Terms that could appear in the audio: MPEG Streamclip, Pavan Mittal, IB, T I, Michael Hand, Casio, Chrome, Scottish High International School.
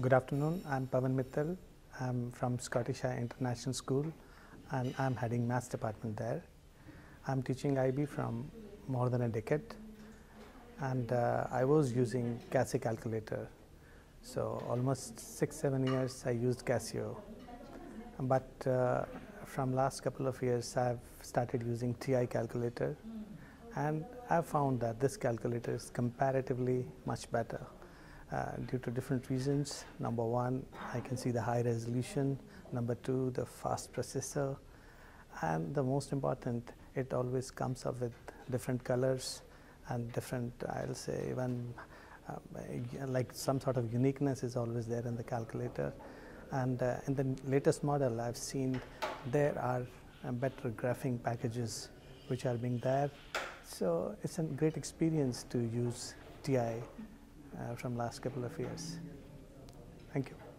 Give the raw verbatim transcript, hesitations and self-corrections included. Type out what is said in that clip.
Good afternoon, I'm Pavan Mittal. I'm from Scottish High International School and I'm heading Maths department there. I'm teaching I B from more than a decade and uh, I was using Casio calculator. So almost six, seven years I used Casio. But uh, from last couple of years I've started using T I calculator and I've found that this calculator is comparatively much better. Uh, due to different reasons. Number one, I can see the high resolution. Number two, the fast processor. And the most important, it always comes up with different colors and different, I'll say, even uh, like some sort of uniqueness is always there in the calculator. And uh, in the latest model, I've seen there are uh, better graphing packages which are being there. So it's a great experience to use T I. Uh, from last couple of years. Thank you.